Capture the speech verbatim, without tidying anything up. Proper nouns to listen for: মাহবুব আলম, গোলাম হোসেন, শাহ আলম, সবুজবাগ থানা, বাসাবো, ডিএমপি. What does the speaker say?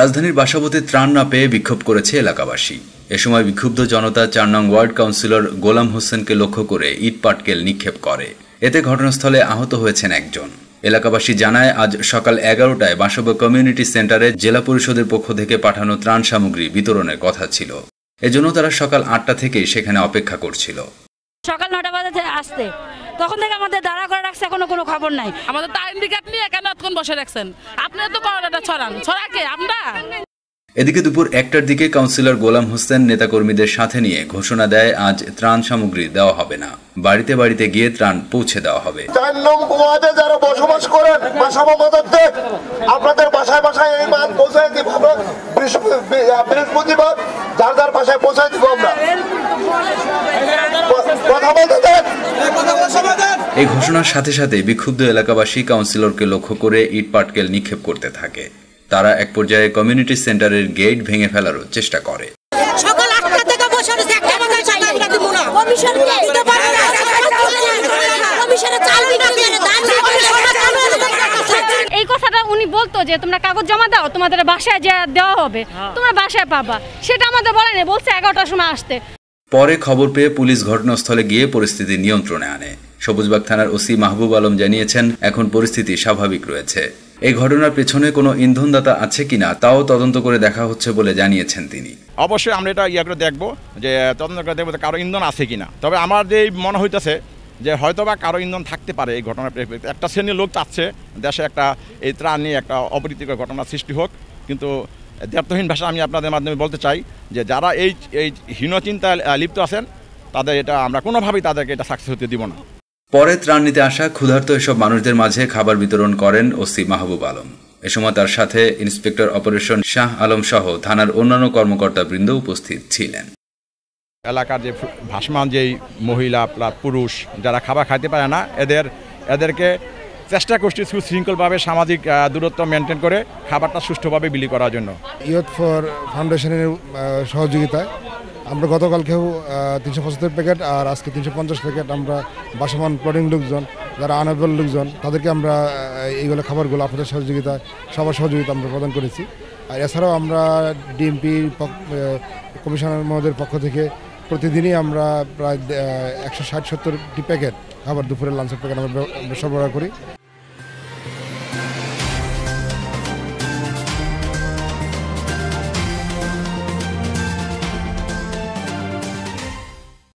রাজধানীর বাসাবতে ত্রাণ না পেয়ে বিক্ষোভ করেছে এলাকাবাসী। এ সময় বিক্ষুব্ধ জনতা চার নং ওয়ার্ড কাউন্সিলর গোলাম হোসেনকে লক্ষ্য করে ইট পাটকেল নিক্ষেপ করে। এতে ঘটনাস্থলে আহত হয়েছেন একজন। এলাকাবাসী জানায়, আজ সকাল এগারোটায় বাসাবো কমিউনিটি সেন্টারে জেলা পরিষদের পক্ষ থেকে পাঠানো ত্রাণ সামগ্রী বিতরণের কথা ছিল। এজন্য তারা সকাল আটটা থেকেই সেখানে অপেক্ষা করছিল। সকাল নটা বাজে আসতে, তখন থেকে আমাদের দাঁড়া করে রাখছে, এখনো কোনো খবর নাই। আমাদের টাইম টিকেট নিয়ে এখানে এতক্ষণ বসে রাখছেন, আপনারা তো করোনাটা ছড়ান ছড়াকে আমরা। এদিকে দুপুর একটার দিকে কাউন্সিলর গোলাম হোসেন নেতাকর্মীদের সাথে নিয়ে ঘোষণা দেয়, আজ ত্রাণ সামগ্রী দেওয়া হবে না, বাড়িতে বাড়িতে গিয়ে ত্রাণ পৌঁছে দেওয়া হবে। চার নং ওয়ার্ডে যারা বসবাস করেন বাসাবো মধ্যে, আপনাদের বাসায় বাসায় এই মাল পৌঁছায় দিব আমরা, বৃহস্পতিবার যার যার বাসায় পৌঁছায় দিব আমরা। এই ঘোষণার সাথে সাথে বিক্ষুব্ধ এলাকাবাসী কাউন্সিলরকে লক্ষ্য করে ইট পাটকেল নিক্ষেপ করতে থাকে। তারা এক পর্যায়ে কমিউনিটি সেন্টারের গেট ভেঙে ফেলারও চেষ্টা করে। এই কথাটা উনি বলতো যে তোমরা কাগজ জমা দাও, তোমাদের বাসায় যা দেওয়া হবে তোমরা বাসায় পাবা, সেটা আমাদের বলে না, বলছে এগারোটার সময় আসতে। পরে খবর পেয়ে পুলিশ ঘটনাস্থলে গিয়ে পরিস্থিতি নিয়ন্ত্রণে আনে। সবুজবাগ থানার ওসি মাহবুব আলম জানিয়েছেন, এখন পরিস্থিতি স্বাভাবিক রয়েছে। এই ঘটনার পেছনে কোনো ইন্ধনদাতা আছে কিনা তাও তদন্ত করে দেখা হচ্ছে বলে জানিয়েছেন তিনি। অবশ্যই আমরা এটা ইয়া করে দেখব যে তদন্ত করে দেখব কারো ইন্ধন আছে কিনা। তবে আমার যে মনে হইতেছে যে হয়তোবা কারো ইন্ধন থাকতে পারে। এই ঘটনার প্রেক্ষিতে একটা শ্রেণীর লোক চাচ্ছে দেশে একটা এই ত্রাণ নিয়ে একটা অপ্রীতিকর ঘটনা সৃষ্টি হোক, কিন্তু দ্ব্যর্থহীন ভাষা আমি আপনাদের মাধ্যমে বলতে চাই যে যারা এই এই হীনচিন্তায় লিপ্ত আছেন তাদের এটা আমরা কোনোভাবেই তাদেরকে এটা সাকসেস হতে দিব না। পরে ত্রাণ নিতে আসা ক্ষুধার্ত এসব মানুষদের মাঝে খাবার বিতরণ করেন ওসি মাহবুব আলম। এ সময় তার সাথে ইন্সপেক্টর অপারেশন শাহ আলম সহ থানার অন্যান্য কর্মকর্তাবৃন্দ উপস্থিত ছিলেন। এলাকার যে ভাসমান যেই মহিলা প্লাস পুরুষ যারা খাবার খাইতে পারে না, এদের এদেরকে চেষ্টা করছি সুশৃঙ্খলভাবে সামাজিক দূরত্ব মেনটেন করে খাবারটা সুষ্ঠুভাবে বিলি করার জন্য। ইয়ুথ ফর ফাউন্ডেশনের সহযোগিতায় আমরা গতকালকেও তিনশো পঁচাত্তর প্যাকেট আর আজকে তিনশো পঞ্চাশ প্যাকেট আমরা বাসমান প্লটিং লোকজন যারা আনএবল লোকজন তাদেরকে আমরা এইগুলো খাবারগুলো আপনাদের সহযোগিতা সবার সহযোগিতা আমরা প্রদান করেছি। আর এছাড়াও আমরা ডিএমপি কমিশনার মহোদয়ের পক্ষ থেকে প্রতিদিনই আমরা প্রায় একশো ষাট সত্তরটি প্যাকেট খাবার দুপুরের লাঞ্চের প্যাকেট আমরা সরবরাহ করি।